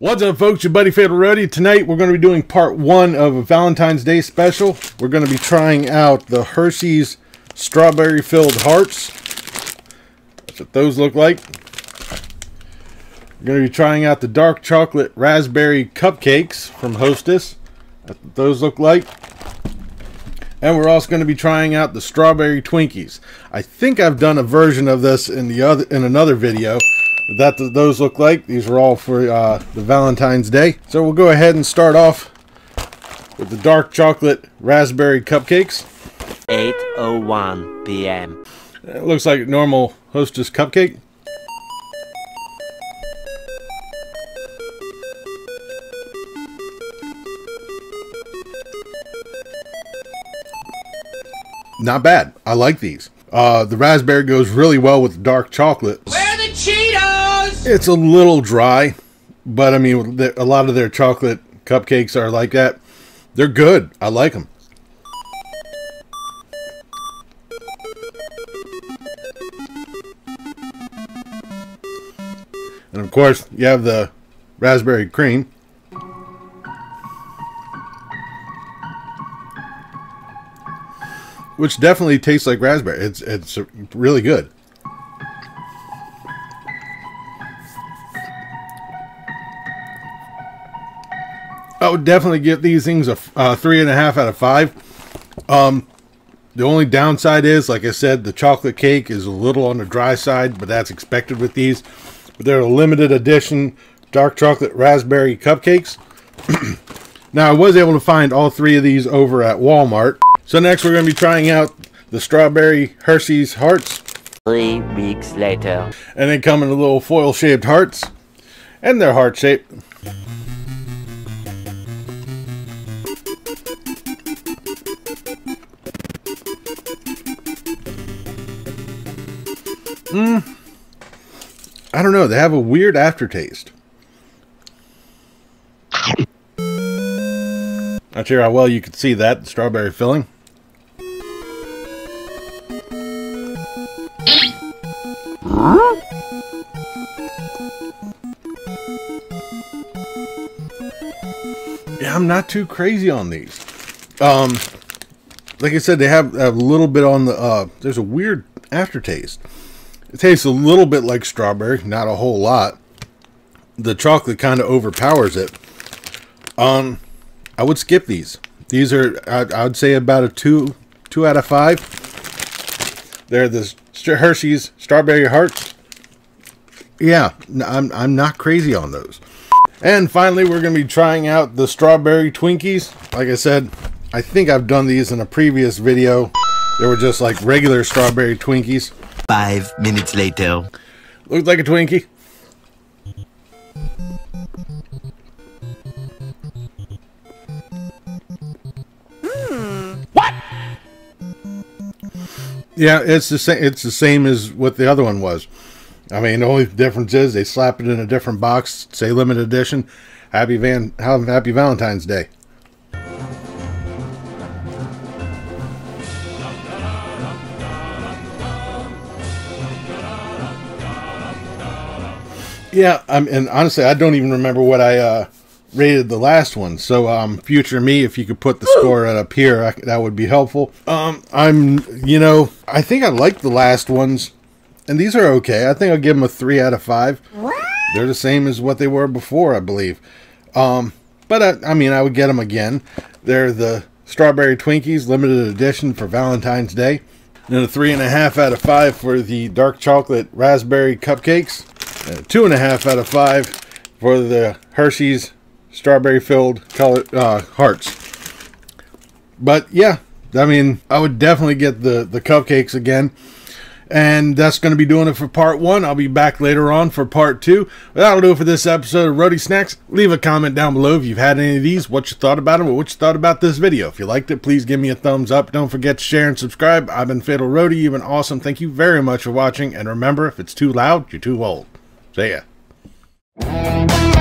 What's up, folks? Your buddy Fatal Roadie. Tonight we're going to be doing part one of a Valentine's Day special. We're going to be trying out the Hershey's strawberry filled hearts. That's what those look like. We're going to be trying out the dark chocolate raspberry cupcakes from Hostess. That's what those look like. And we're also going to be trying out the strawberry Twinkies. I think I've done a version of this in another video. That those look like. These are all for the Valentine's Day. So we'll go ahead and start off with the dark chocolate raspberry cupcakes. 8:01 p.m. It looks like a normal Hostess cupcake. Not bad. I like these. The raspberry goes really well with the dark chocolate. Where the Cheetos? It's a little dry, but I mean, a lot of their chocolate cupcakes are like that. They're good. I like them. And of course, you have the raspberry cream. Which definitely tastes like raspberry. It's really good. I would definitely give these things a 3.5 out of 5. The only downside is, like I said, the chocolate cake is a little on the dry side, but that's expected with these. But they're a limited edition dark chocolate raspberry cupcakes. Now, I was able to find all three of these over at Walmart. So next we're going to be trying out the strawberry Hershey's hearts. 3 weeks later. And they come in the little foil shaped hearts, and they're heart shaped. I don't know. They have a weird aftertaste. Not sure how well you could see that, the strawberry filling. Yeah, I'm not too crazy on these. Like I said, they have a little bit on the, there's a weird aftertaste. It tastes a little bit like strawberry, not a whole lot. The chocolate kind of overpowers it. I would skip these. These are, I would say, about a 2 out of 5. They're the Hershey's strawberry hearts. Yeah, I'm not crazy on those. And finally, we're going to be trying out the strawberry Twinkies. Like I said, I think I've done these in a previous video. They were just like regular strawberry Twinkies. 5 minutes later. Looks like a Twinkie. What? Yeah, it's the same. It's the same as what the other one was. I mean, the only difference is they slap it in a different box, say limited edition. Happy Valentine's Day. Yeah, and honestly, I don't even remember what I rated the last one. So, future me, if you could put the score up here, that would be helpful. I think I liked the last ones, and these are okay. I think I'll give them a 3 out of 5. What? They're the same as what they were before, I believe. But I mean, I would get them again. They're the strawberry Twinkies, limited edition for Valentine's Day. And a 3.5 out of 5 for the dark chocolate raspberry cupcakes. 2.5 out of 5 for the Hershey's strawberry-filled hearts. But yeah, I mean, I would definitely get the cupcakes again. And that's going to be doing it for part one. I'll be back later on for part two. But that'll do it for this episode of Roadie Snacks. Leave a comment down below if you've had any of these, what you thought about them, or what you thought about this video. If you liked it, please give me a thumbs up. Don't forget to share and subscribe. I've been Fatal Roadie. You've been awesome. Thank you very much for watching. And remember, if it's too loud, you're too old. See ya.